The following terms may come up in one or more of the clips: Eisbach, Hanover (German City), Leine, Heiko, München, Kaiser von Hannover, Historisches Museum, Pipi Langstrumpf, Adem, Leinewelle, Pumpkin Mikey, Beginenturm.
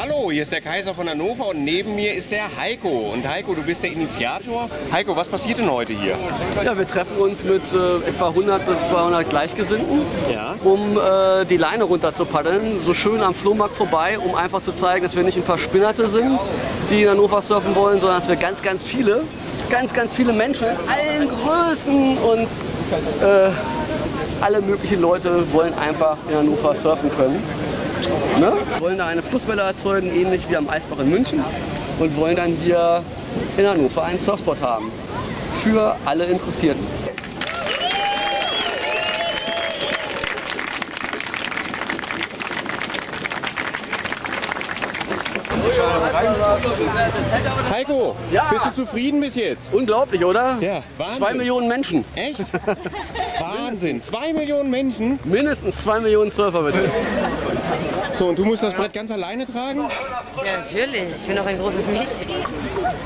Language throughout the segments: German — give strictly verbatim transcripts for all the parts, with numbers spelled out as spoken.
Hallo, hier ist der Kaiser von Hannover und neben mir ist der Heiko. Und Heiko, du bist der Initiator. Heiko, was passiert denn heute hier? Ja, wir treffen uns mit äh, etwa hundert bis zweihundert Gleichgesinnten, ja, um äh, die Leine runter zu paddeln, so schön am Flohmarkt vorbei, um einfach zu zeigen, dass wir nicht ein paar Spinnerte sind, die in Hannover surfen wollen, sondern dass wir ganz, ganz viele, ganz, ganz viele Menschen in allen Größen und äh, alle möglichen Leute wollen einfach in Hannover surfen können. Ne? Wir wollen da eine Flusswelle erzeugen, ähnlich wie am Eisbach in München, und wollen dann hier in Hannover einen Surfspot haben. Für alle Interessierten. Heiko, ja, bist du zufrieden bis jetzt? Unglaublich, oder? Ja, Wahnsinn. Zwei Millionen Menschen. Echt? Wahnsinn, zwei Millionen Menschen? Mindestens zwei Millionen Surfer, bitte. So, und du musst das Brett ganz alleine tragen? Ja, natürlich. Ich bin auch ein großes Mädchen.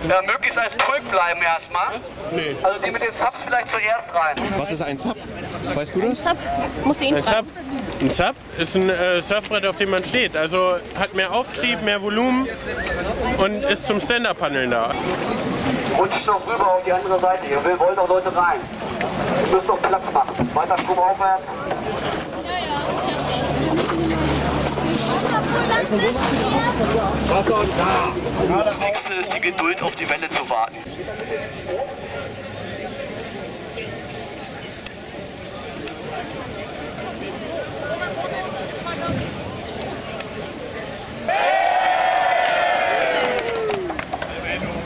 Ja, möglichst als Pulk bleiben erstmal. Nee. Also die mit den Subs vielleicht zuerst rein. Was ist ein Sub? Weißt du das? Ein Sub? Musst du ihn fragen. Ein Sub ist ein äh, Surfbrett, auf dem man steht. Also hat mehr Auftrieb, mehr Volumen und ist zum Stand-Up-Paddeln da. Rutscht doch rüber auf die andere Seite. Ihr wollt doch Leute rein. Ihr müsst doch Platz machen. Weiter Strom aufwärts. Das Wichtigste ist die Geduld, auf die Welle zu warten.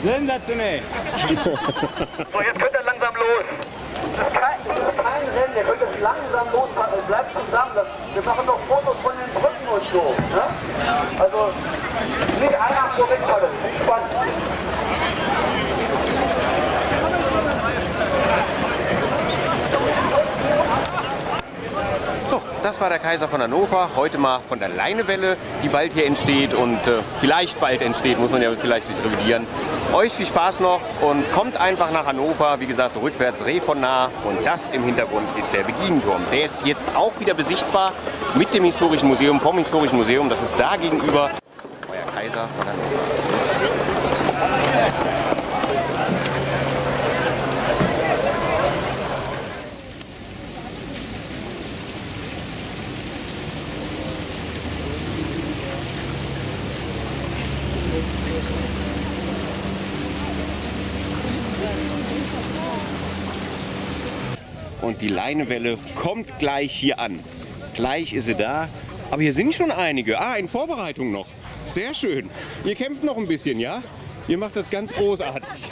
Sensationell! So, jetzt könnt ihr langsam los. Das ist kein, das ist kein Rennen, ihr könnt jetzt langsam losfahren. Bleibt zusammen. Das, wir machen noch Fotos von den Brücken und so. Ne? Also, nicht einer so wegfallen. Nicht spannend. So, das war der Kaiser von Hannover, heute mal von der Leinewelle, die bald hier entsteht und äh, vielleicht bald entsteht, muss man ja vielleicht sich revidieren. Euch viel Spaß noch und kommt einfach nach Hannover, wie gesagt, rückwärts Reh von nah, und das im Hintergrund ist der Beginenturm. Der ist jetzt auch wieder besichtbar mit dem Historischen Museum, vom Historischen Museum, das ist da gegenüber. Euer Kaiser von Hannover. Und die Leinewelle kommt gleich hier an. Gleich ist sie da. Aber hier sind schon einige. Ah, in Vorbereitung noch. Sehr schön. Ihr kämpft noch ein bisschen, ja? Ihr macht das ganz großartig.